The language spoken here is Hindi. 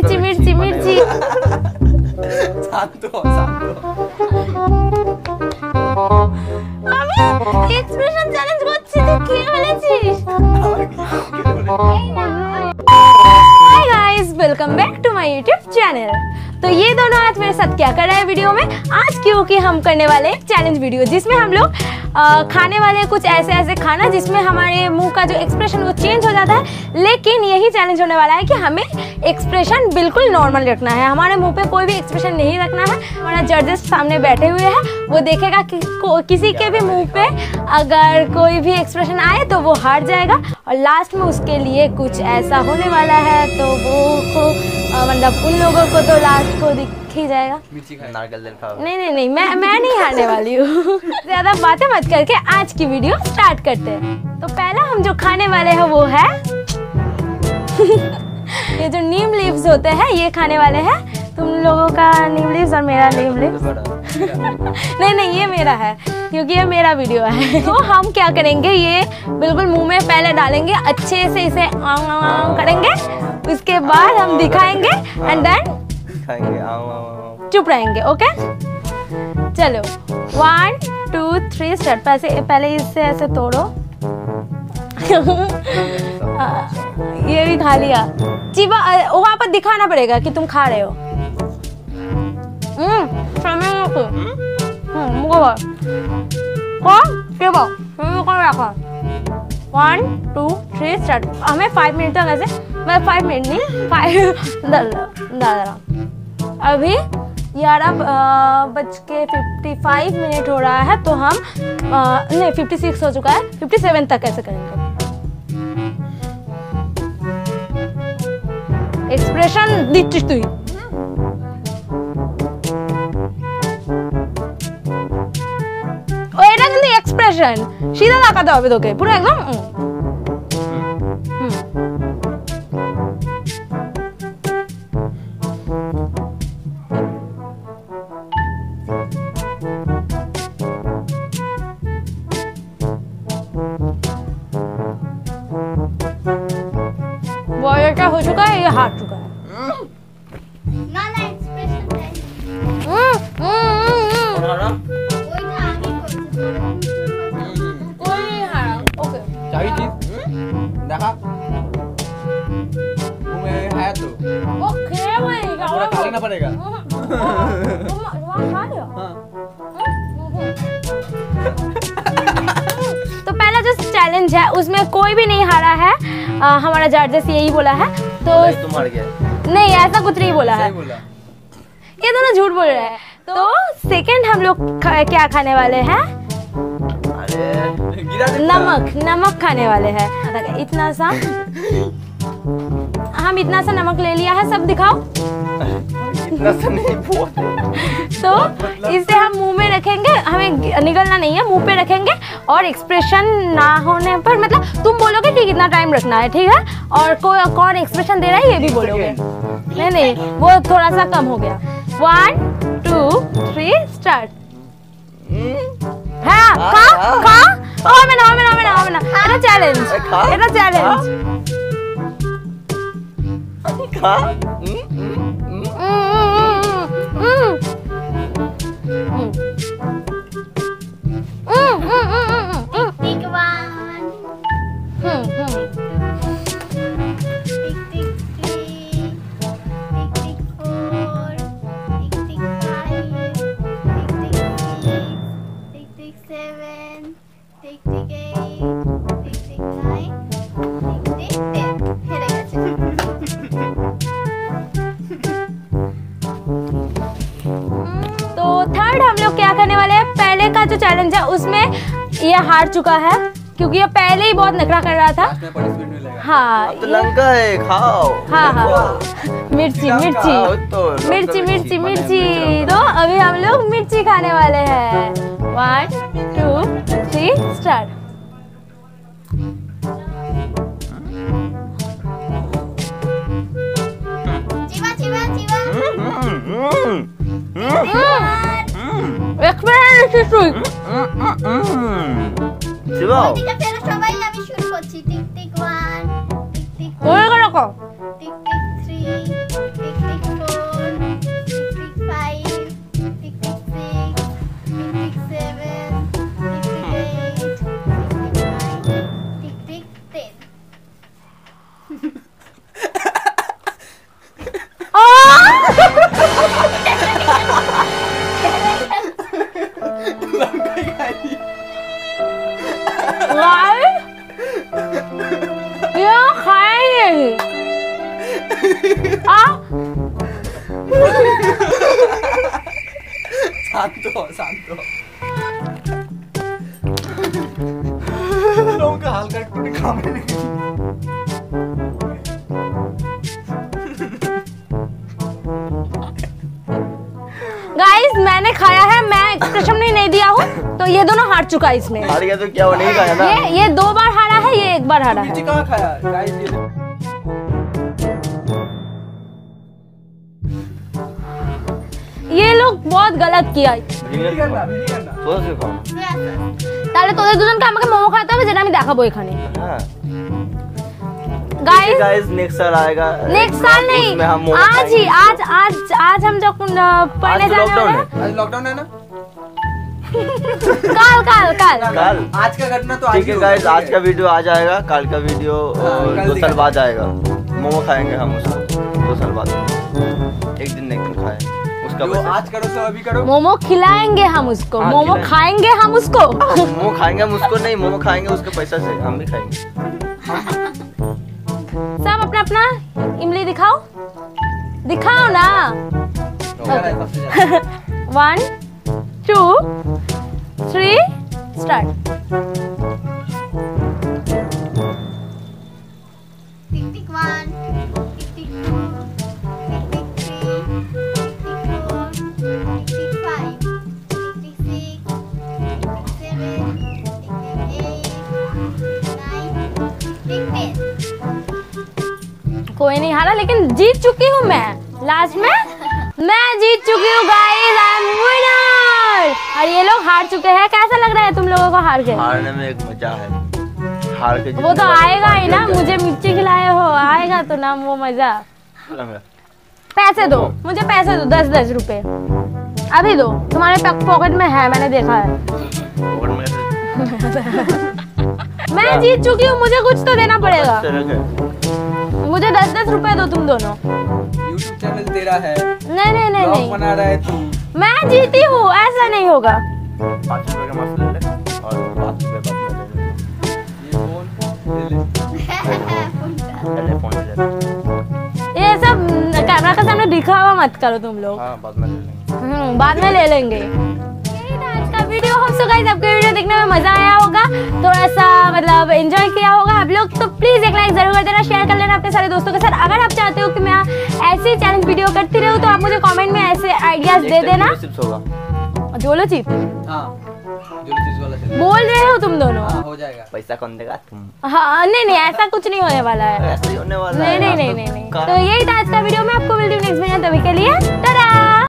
मिर्ची मिर्ची मिर्ची शांत हो আমি এক্সপ্রেশন চ্যালেঞ্জ করছি তুই কি বলেছিস hi guys welcome back to my YouTube channel. तो ये दोनों आज मेरे साथ क्या कर रहे हैं वीडियो में, आज क्योंकि हम करने वाले हैं चैलेंज वीडियो जिसमें हम लोग खाने वाले कुछ ऐसे खाना जिसमें हमारे मुंह का जो एक्सप्रेशन वो चेंज हो जाता है। लेकिन यही चैलेंज होने वाला है कि हमें एक्सप्रेशन बिल्कुल नॉर्मल रखना है, हमारे मुंह पे कोई भी एक्सप्रेशन नहीं रखना है। हमारा जजेस सामने बैठे हुए हैं, वो देखेगा कि किसी के भी मुंह पे अगर कोई भी एक्सप्रेशन आए तो वो हार जाएगा और लास्ट में उसके लिए कुछ ऐसा होने वाला है तो वो मतलब उन लोगों को तो लास्ट को दिख ही जाएगा। नहीं नहीं नहीं मैं नहीं हारने वाली हूँ। ज्यादा बातें मत करके आज की वीडियो स्टार्ट करते हैं। तो पहला हम जो खाने वाले हैं वो है ये जो नीम लीव्स होते हैं ये खाने वाले हैं। तुम लोगों का नीम लीव्स और मेरा नीम लीव्स नहीं नहीं ये मेरा है क्योंकि ये मेरा वीडियो है। तो हम क्या करेंगे, ये बिल्कुल मुंह में पहले डालेंगे, अच्छे से इसे करेंगे, उसके बाद हम दिखाएंगे एंड देन चुप रहेंगे। ओके चलो 1 2 3 स्टार्ट। पहले इससे ऐसे तोड़ो ये भी खा लिया। चिबा वहाँ पर दिखाना पड़ेगा कि तुम खा रहे हो। One two three start. हमें 5 मिनट तक ऐसे मैं 5 मिनट नहीं 5 अभी 11:55 हो रहा है तो हम नहीं 56 हो चुका है 57 तक ऐसे करेंगे। एक्सप्रेशन दिखती तुई ओ एटा किन्तु एक्सप्रेशन सीधा लागाते होबे तोके पुरो एकदम। हो चुका है ये हार चुका है। तो पहला जो चैलेंज है उसमें कोई भी नहीं हारा है, हमारा जजेस यही बोला है तो तुम हार गए। नहीं ऐसा कुछ नहीं बोला है, ये दोनों झूठ बोल रहे हैं। तो सेकंड हम लोग क्या खाने वाले हैं, नमक खाने वाले हैं। इतना सा हम इतना सा नमक ले लिया है, सब दिखाओ इतना सा नहीं तो इसे हम मुंह में रखेंगे, हमें निगलना नहीं है, मुंह पे रखेंगे और एक्सप्रेशन ना होने पर मतलब तुम बोलोगे कि कितना टाइम रखना है ठीक है, और कौन एक्सप्रेशन दे रहा है ये भी बोलोगे। नहीं नहीं वो थोड़ा सा कम हो गया। 1 2 3 स्टार्ट। हाँ खा खा ओ मैना इतना चैलेंज खा चैलेंज है उसमें ये हार चुका है क्योंकि ये पहले ही बहुत नखरा कर रहा था। हाँ तो लंका है खाओ। हाँ मिर्ची मिर्ची मिर्ची मिर्ची मिर्ची। तो अभी हम लोग मिर्ची खाने वाले हैं। 1 2 3 स्टार्ट। टिक टिक 1 टिक टिक 2 टिक टिक 3 टिक लोगों का हाल कर टूटे खामे गाइस मैंने खाया है, मैं कृष्ण ने नहीं दिया हूँ तो ये दोनों हार चुका है इसमें। हार गया तो क्या वो नहीं खाया ना? ये दो बार हारा है, ये एक बार हारा है। कहाँ खाया गाइस ये? ये लोग बहुत गलत किया। তাহলে তোদের দুজনকে আমাকে মোমো খাওয়াতে হবে যেটা আমি দেখাবো এখানে। হ্যাঁ। गाइस गाइस नेक्स्ट साल आएगा। नेक्स्ट साल नहीं, आज ही आज आज आज हम जब पढ़ने जाने लॉकडाउन है। आज लॉकडाउन है ना? काल काल काल काल आज का घटना तो आज है गाइस। आज का वीडियो आ जाएगा, कल का वीडियो 2 साल बाद आएगा। मोमो खाएंगे हम उसको 2 साल बाद। एक दिन नहीं खाएंगे। जो आज करो सो अभी करो। मोमो खिलाएंगे हम उसको। हाँ, मोमो खाएंगे हम उसको। मोमो खाएंगे हम उसको नहीं, मोमो खाएंगे उसके पैसा से, हम भी खाएंगे। सब अपना अपना इमली दिखाओ, दिखाओ ना। 1 2 3 स्टार्ट। टिक टिक 1 कोई नहीं हारा, लेकिन जीत चुकी हूँ मैं। लास्ट में मैं जीत चुकी हूँ गाइस, आई एम विनर। और ये लोग हार चुके हैं। कैसा लग रहा है तुम लोगों को हार के? हारने में एक मजा है। हार के वो तो आएगा ही ना, मुझे मिर्ची खिलाए हो, आएगा तो ना वो मजा। पैसे दो मुझे, पैसे दो 10-10 रुपए अभी दो। तुम्हारे पॉकेट में है, मैंने देखा है। मैं जीत चुकी हूँ, मुझे कुछ तो देना पड़ेगा। मुझे 10-10 रुपए दो तुम दोनों। YouTube चैनल तेरा है। नहीं नहीं नहीं नहीं बना रहा है तू। मैं जीती हूँ, ऐसा नहीं होगा। 5 रुपए का मास्क ले ले और 5 रुपए का ले ले। ये सब कैमरा के सामने दिखावा मत करो तुम लोग। हाँ बाद में ले लेंगे। वीडियो होप्स गाइस आपको वीडियो देखने में मजा आया होगा, थोड़ा सा मतलब एंजॉय किया होगा आप लोग। तो प्लीज एक लाइक जरूर कर देना, शेयर कर लेना अपने सारे दोस्तों के साथ। अगर आप चाहते हो कि मैं ऐसे चैलेंज वीडियो करती रहूं तो आप मुझे कमेंट में ऐसे आइडियाज दे देना। जोलो चिप्स बोल रहे हो तुम दोनों। हो जाएगा, पैसा कौन देगा तुम? हाँ नहीं ऐसा कुछ नहीं होने वाला है, नहीं। तो यही था आज का वीडियो, में आपको मिलती हूँ नेक्स्ट वीडियो। तभी के लिए